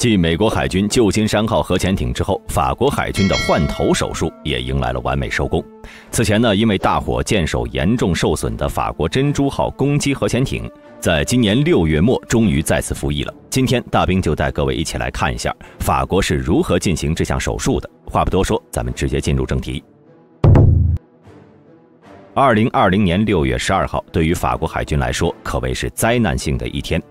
继美国海军旧金山号核潜艇之后，法国海军的换头手术也迎来了完美收工。此前呢，因为大火舰首严重受损的法国珍珠号攻击核潜艇，在今年6月末终于再次服役了。今天大兵就带各位一起来看一下法国是如何进行这项手术的。话不多说，咱们直接进入正题。 2020年6月12号，对于法国海军来说可谓是灾难性的一天。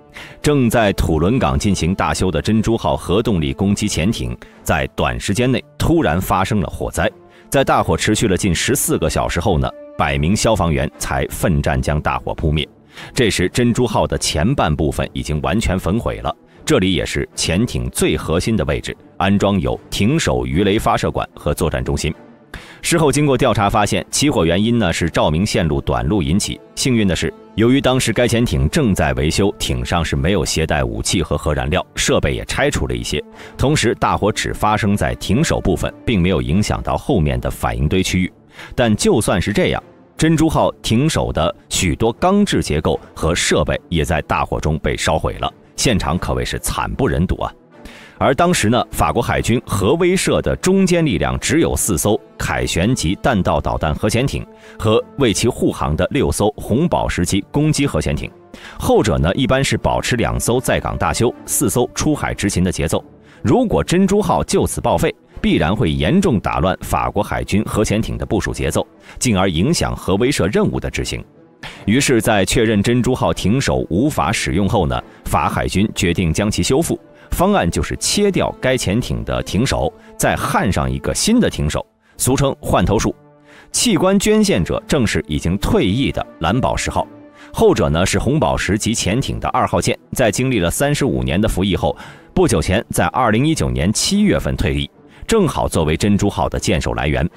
正在土伦港进行大修的珍珠号核动力攻击潜艇，在短时间内突然发生了火灾。在大火持续了近14个小时后呢，100名消防员才奋战将大火扑灭。这时，珍珠号的前半部分已经完全焚毁了，这里也是潜艇最核心的位置，安装有艇首鱼雷发射管和作战中心。 事后经过调查发现，起火原因呢是照明线路短路引起。幸运的是，由于当时该潜艇正在维修，艇上是没有携带武器和核燃料，设备也拆除了一些。同时，大火只发生在艇首部分，并没有影响到后面的反应堆区域。但就算是这样，珍珠号艇首的许多钢制结构和设备也在大火中被烧毁了，现场可谓是惨不忍睹啊！ 而当时呢，法国海军核威慑的中坚力量只有4艘凯旋级弹道导弹核潜艇和为其护航的6艘红宝石级攻击核潜艇，后者呢一般是保持2艘在港大修、4艘出海执勤的节奏。如果珍珠号就此报废，必然会严重打乱法国海军核潜艇的部署节奏，进而影响核威慑任务的执行。 于是，在确认珍珠号艇首无法使用后呢，法海军决定将其修复。方案就是切掉该潜艇的艇首，再焊上一个新的艇首，俗称换头术。器官捐献者正是已经退役的蓝宝石号，后者呢是红宝石级潜艇的2号舰，在经历了35年的服役后，不久前在2019年7月份退役，正好作为珍珠号的舰首来源。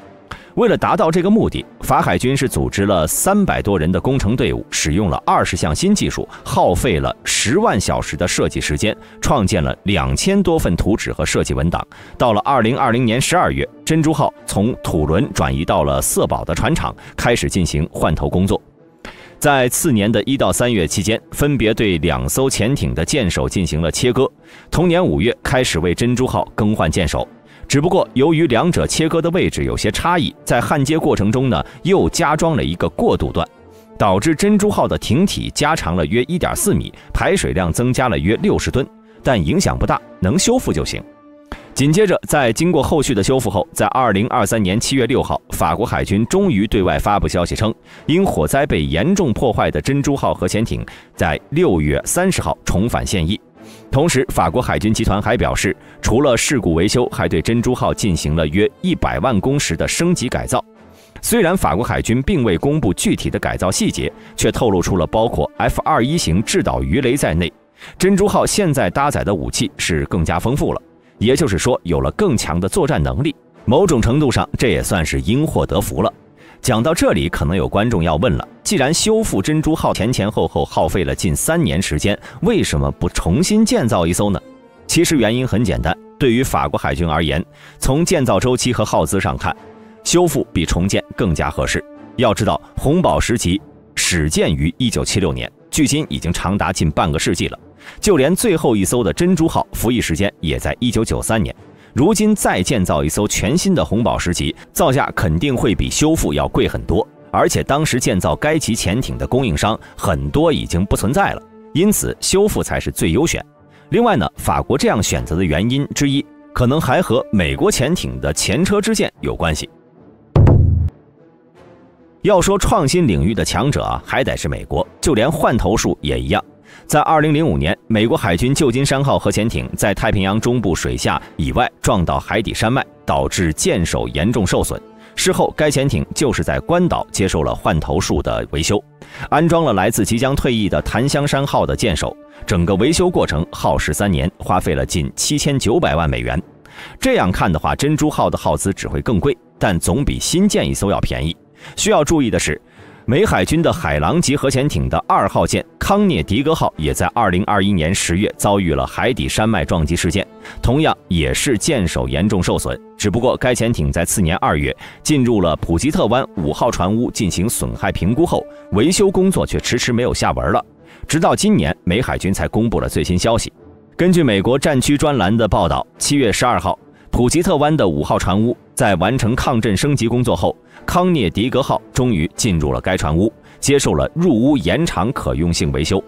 为了达到这个目的，法海军是组织了300多人的工程队伍，使用了20项新技术，耗费了10万小时的设计时间，创建了2000多份图纸和设计文档。到了2020年12月，珍珠号从土伦转移到了色堡的船厂，开始进行换头工作。 在次年的1到3月期间，分别对2艘潜艇的舰首进行了切割。同年5月开始为珍珠号更换舰首，只不过由于两者切割的位置有些差异，在焊接过程中呢又加装了一个过渡段，导致珍珠号的艇体加长了约 1.4 米，排水量增加了约60吨，但影响不大，能修复就行。 紧接着，在经过后续的修复后，在2023年7月6号，法国海军终于对外发布消息称，因火灾被严重破坏的珍珠号核潜艇在6月30号重返现役。同时，法国海军集团还表示，除了事故维修，还对珍珠号进行了约100万公时的升级改造。虽然法国海军并未公布具体的改造细节，却透露出了包括 F-21型制导鱼雷在内，珍珠号现在搭载的武器是更加丰富了。 也就是说，有了更强的作战能力，某种程度上这也算是因祸得福了。讲到这里，可能有观众要问了：既然修复珍珠号前后耗费了近3年时间，为什么不重新建造一艘呢？其实原因很简单，对于法国海军而言，从建造周期和耗资上看，修复比重建更加合适。要知道，红宝石级始建于1976年，距今已经长达近半个世纪了。 就连最后一艘的珍珠号服役时间也在1993年，如今再建造一艘全新的红宝石级，造价肯定会比修复要贵很多。而且当时建造该级潜艇的供应商很多已经不存在了，因此修复才是最优选。另外呢，法国这样选择的原因之一，可能还和美国潜艇的前车之鉴有关系。 要说创新领域的强者啊，还得是美国。就连换头术也一样。在2005年，美国海军旧金山号核潜艇在太平洋中部水下以外撞到海底山脉，导致舰首严重受损。事后，该潜艇就是在关岛接受了换头术的维修，安装了来自即将退役的檀香山号的舰首。整个维修过程耗时3年，花费了近7900万美元。这样看的话，珍珠号的耗资只会更贵，但总比新建一艘要便宜。 需要注意的是，美海军的海狼级核潜艇的2号舰康涅狄格号也在2021年10月遭遇了海底山脉撞击事件，同样也是舰首严重受损。只不过该潜艇在次年2月进入了普吉特湾5号船坞进行损害评估后，维修工作却迟迟没有下文了。直到今年，美海军才公布了最新消息。根据美国战区专栏的报道， 7月12号，普吉特湾的5号船坞在完成抗震升级工作后，康涅狄格号终于进入了该船坞，接受了入坞延长可用性维修。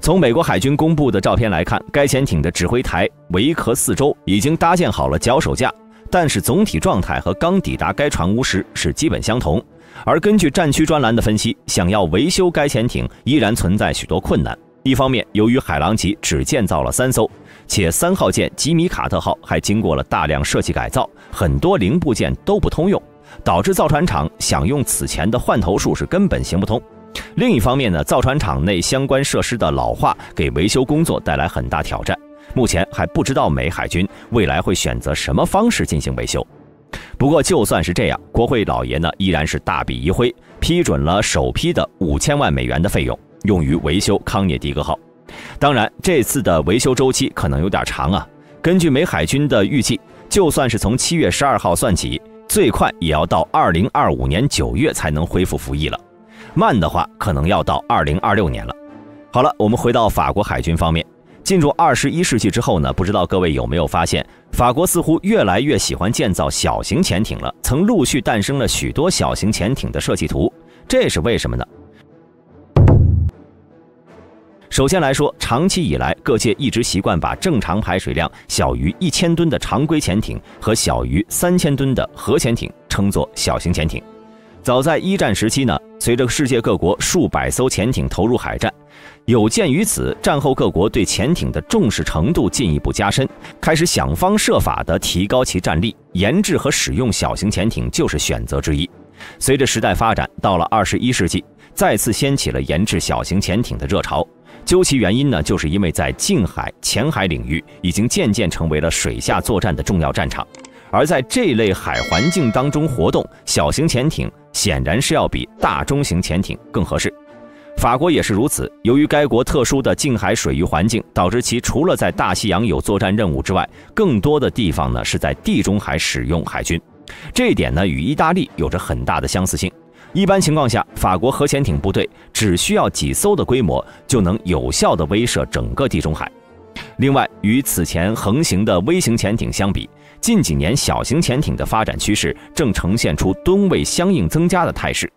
从美国海军公布的照片来看，该潜艇的指挥台、围壳四周已经搭建好了脚手架，但是总体状态和刚抵达该船坞时是基本相同。而根据战区专栏的分析，想要维修该潜艇依然存在许多困难。 一方面，由于海狼级只建造了3艘，且3号舰吉米卡特号还经过了大量设计改造，很多零部件都不通用，导致造船厂想用此前的换头术是根本行不通。另一方面呢，造船厂内相关设施的老化给维修工作带来很大挑战。目前还不知道美海军未来会选择什么方式进行维修。不过就算是这样，国会老爷呢依然是大笔一挥，批准了首批的5000万美元的费用。 用于维修康涅狄格号，当然这次的维修周期可能有点长啊。根据美海军的预计，就算是从7月12号算起，最快也要到2025年9月才能恢复服役了，慢的话可能要到2026年了。好了，我们回到法国海军方面，进入21世纪之后呢，不知道各位有没有发现，法国似乎越来越喜欢建造小型潜艇了，曾陆续诞生了许多小型潜艇的设计图，这是为什么呢？ 首先来说，长期以来，各界一直习惯把正常排水量小于1000吨的常规潜艇和小于3000吨的核潜艇称作小型潜艇。早在一战时期呢，随着世界各国数百艘潜艇投入海战，有鉴于此，战后各国对潜艇的重视程度进一步加深，开始想方设法地提高其战力，研制和使用小型潜艇就是选择之一。随着时代发展，到了21世纪，再次掀起了研制小型潜艇的热潮。 究其原因呢，就是因为在近海、浅海领域已经渐渐成为了水下作战的重要战场，而在这类海环境当中活动，小型潜艇显然是要比大中型潜艇更合适。法国也是如此，由于该国特殊的近海水域环境，导致其除了在大西洋有作战任务之外，更多的地方呢是在地中海使用海军，这一点呢与意大利有着很大的相似性。 一般情况下，法国核潜艇部队只需要几艘的规模，就能有效地威慑整个地中海。另外，与此前横行的微型潜艇相比，近几年小型潜艇的发展趋势正呈现出吨位相应增加的态势，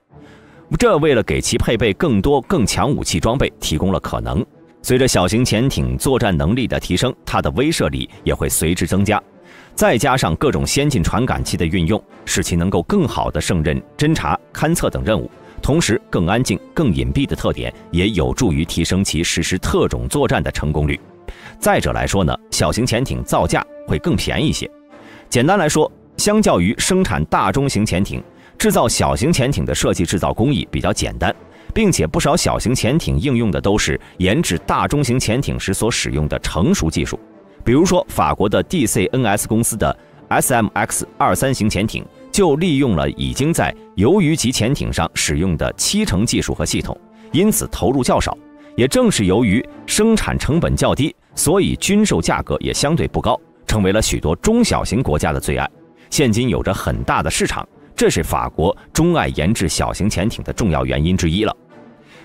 这为了给其配备更多更强武器装备提供了可能。随着小型潜艇作战能力的提升，它的威慑力也会随之增加。 再加上各种先进传感器的运用，使其能够更好地胜任侦察、勘测等任务，同时更安静、更隐蔽的特点也有助于提升其实施特种作战的成功率。再者来说呢，小型潜艇造价会更便宜一些。简单来说，相较于生产大中型潜艇，制造小型潜艇的设计制造工艺比较简单，并且不少小型潜艇应用的都是研制大中型潜艇时所使用的成熟技术。 比如说，法国的 DCNS 公司的 SMX-23 型潜艇就利用了已经在鱿鱼级潜艇上使用的7成技术和系统，因此投入较少。也正是由于生产成本较低，所以军售价格也相对不高，成为了许多中小型国家的最爱。现今有着很大的市场，这是法国钟爱研制小型潜艇的重要原因之一了。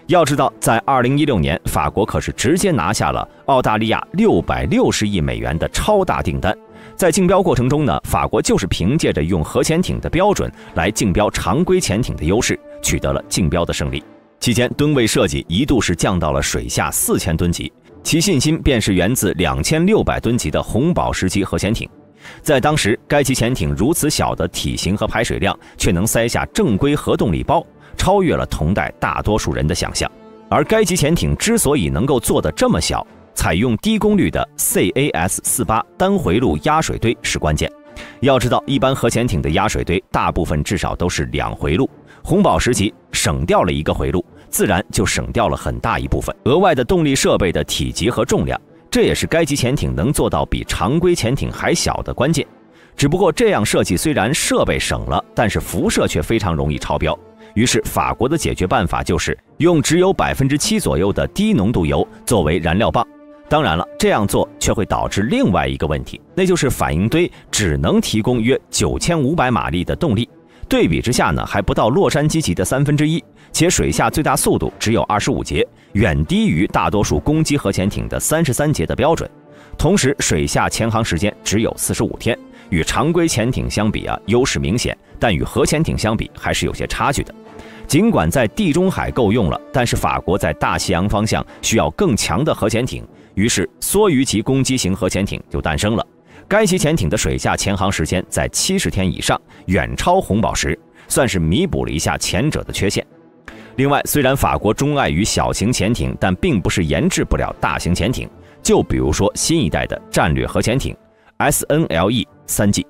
要知道，在2016年，法国可是直接拿下了澳大利亚660亿美元的超大订单。在竞标过程中呢，法国就是凭借着用核潜艇的标准来竞标常规潜艇的优势，取得了竞标的胜利。期间，吨位设计一度是降到了水下4000吨级，其信心便是源自2600吨级的红宝石级核潜艇。 在当时，该级潜艇如此小的体型和排水量，却能塞下正规核动力包，超越了同代大多数人的想象。而该级潜艇之所以能够做得这么小，采用低功率的 CAS-48 单回路压水堆是关键。要知道，一般核潜艇的压水堆大部分至少都是2回路，红宝石级省掉了1个回路，自然就省掉了很大一部分额外的动力设备的体积和重量。 这也是该级潜艇能做到比常规潜艇还小的关键。只不过这样设计虽然设备省了，但是辐射却非常容易超标。于是法国的解决办法就是用只有7%左右的低浓度油作为燃料棒。当然了，这样做却会导致另外一个问题，那就是反应堆只能提供约9500马力的动力。对比之下呢，还不到洛杉矶级的1/3，且水下最大速度只有25节。 远低于大多数攻击核潜艇的33节的标准，同时水下潜航时间只有45天，与常规潜艇相比优势明显，但与核潜艇相比还是有些差距的。尽管在地中海够用了，但是法国在大西洋方向需要更强的核潜艇，于是梭鱼级攻击型核潜艇就诞生了。该级潜艇的水下潜航时间在70天以上，远超红宝石，算是弥补了一下前者的缺陷。 另外，虽然法国钟爱于小型潜艇，但并不是研制不了大型潜艇。就比如说新一代的战略核潜艇 SNLE-3G。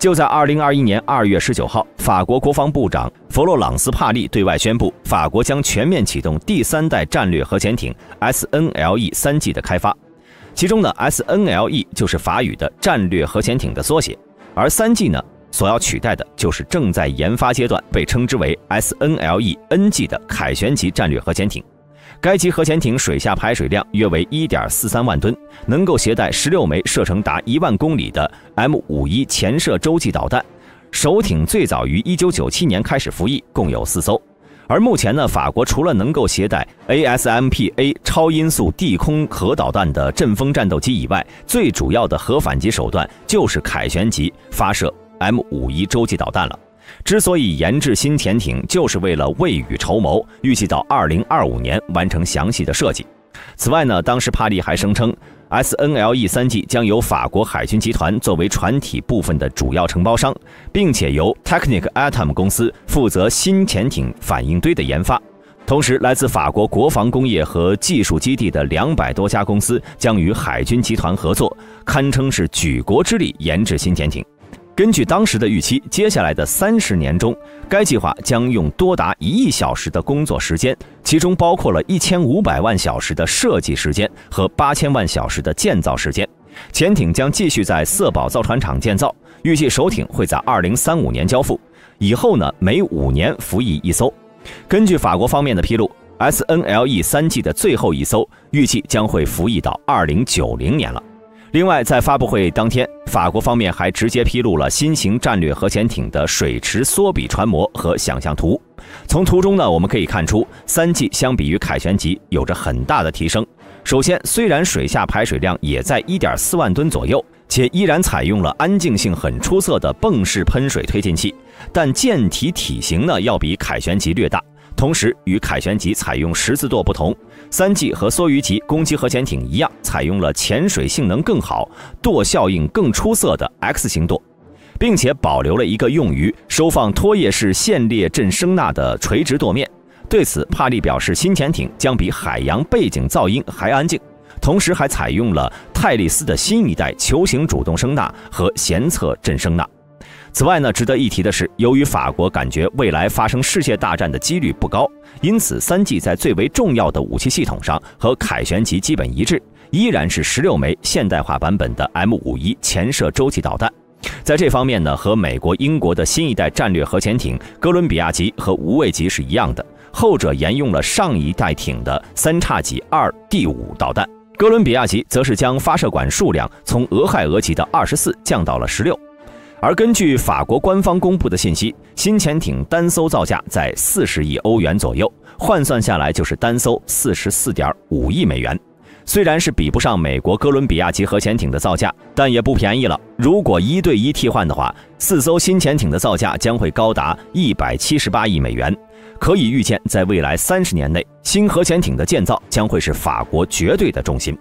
就在2021年2月19号，法国国防部长弗洛朗斯·帕利对外宣布，法国将全面启动第三代战略核潜艇 SNLE-3G 的开发。其中呢 ，SNLE 就是法语的战略核潜艇的缩写，而 3G 呢？ 所要取代的就是正在研发阶段、被称之为 SNLENG 的凯旋级战略核潜艇。该级核潜艇水下排水量约为 1.43 万吨，能够携带16枚射程达1万公里的 M51 潜射洲际导弹。首艇最早于1997年开始服役，共有4艘。而目前呢，法国除了能够携带 ASMPA 超音速地空核导弹的阵风战斗机以外，最主要的核反击手段就是凯旋级发射 M51洲际导弹了。之所以研制新潜艇，就是为了未雨绸缪，预计到2025年完成详细的设计。此外呢，当时帕利还声称 ，SNLE-3G 将由法国海军集团作为船体部分的主要承包商，并且由 Technic Atom 公司负责新潜艇反应堆的研发。同时，来自法国国防工业和技术基地的200多家公司将与海军集团合作，堪称是举国之力研制新潜艇。 根据当时的预期，接下来的30年中，该计划将用多达1亿小时的工作时间，其中包括了1500万小时的设计时间和8000万小时的建造时间。潜艇将继续在色堡造船厂建造，预计首艇会在2035年交付。以后呢，每5年服役1艘。根据法国方面的披露 ，SNLE-3G 的最后1艘预计将会服役到2090年了。 另外，在发布会当天，法国方面还直接披露了新型战略核潜艇的水池缩比船模和想象图。从图中呢，我们可以看出 ，3G 相比于凯旋级有着很大的提升。首先，虽然水下排水量也在 1.4 万吨左右，且依然采用了安静性很出色的泵式喷水推进器，但舰体型呢要比凯旋级略大。 同时，与凯旋级采用十字舵不同 ，3G 和梭鱼级攻击核潜艇一样，采用了潜水性能更好、舵效应更出色的 X 型舵，并且保留了一个用于收放拖曳式线列阵声呐的垂直舵面。对此，帕利表示，新潜艇将比海洋背景噪音还安静，同时还采用了泰利斯的新一代球形主动声呐和舷侧阵声呐。 此外呢，值得一提的是，由于法国感觉未来发生世界大战的几率不高，因此3G 在最为重要的武器系统上和凯旋级基本一致，依然是16枚现代化版本的 M51 潜射洲际导弹。在这方面呢，和美国、英国的新一代战略核潜艇哥伦比亚级和无畏级是一样的，后者沿用了上一代艇的3X2D5导弹，哥伦比亚级则是将发射管数量从俄亥俄级的24降到了16。 而根据法国官方公布的信息，新潜艇单艘造价在40亿欧元左右，换算下来就是单艘44.5亿美元。虽然是比不上美国哥伦比亚级核潜艇的造价，但也不便宜了。如果1对1替换的话，4艘新潜艇的造价将会高达178亿美元。可以预见，在未来30年内，新核潜艇的建造将会是法国绝对的重心。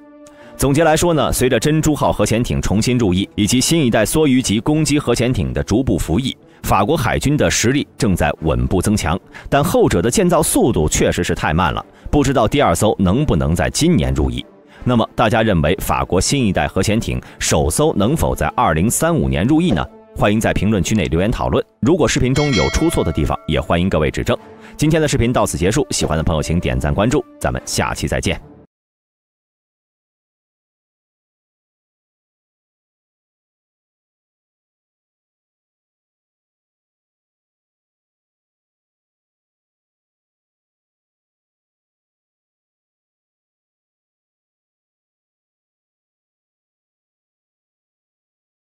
总结来说呢，随着珍珠号核潜艇重新入役，以及新一代梭鱼级攻击核潜艇的逐步服役，法国海军的实力正在稳步增强。但后者的建造速度确实是太慢了，不知道第2艘能不能在今年入役。那么大家认为法国新一代核潜艇首艘能否在2035年入役呢？欢迎在评论区内留言讨论。如果视频中有出错的地方，也欢迎各位指正。今天的视频到此结束，喜欢的朋友请点赞关注，咱们下期再见。